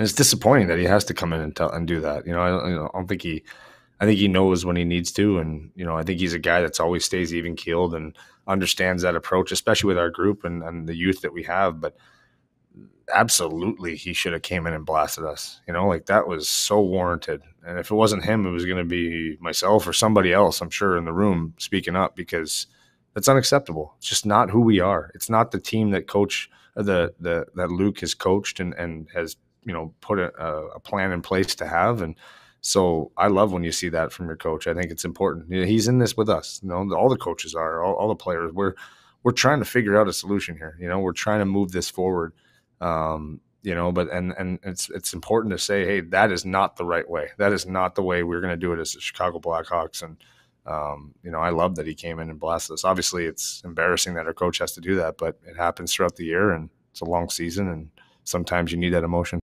And it's disappointing that he has to come in and do that. I think he knows when he needs to, and I think he's a guy that's always stays even keeled and understands that approach, especially with our group and the youth that we have. But absolutely, he should have came in and blasted us. That was so warranted. And if it wasn't him, it was going to be myself or somebody else, I'm sure, in the room speaking up, because that's unacceptable. It's just not who we are. It's not the team that that Luke has coached and has put a plan in place to have. And so I love when you see that from your coach. I think it's important. He's in this with us. All the coaches are, all the players. We're trying to figure out a solution here. We're trying to move this forward. But it's important to say, hey, that is not the right way. That is not the way we're going to do it as the Chicago Blackhawks. And, I love that he came in and blasted us. Obviously, it's embarrassing that our coach has to do that, but it happens throughout the year, and it's a long season, and sometimes you need that emotion.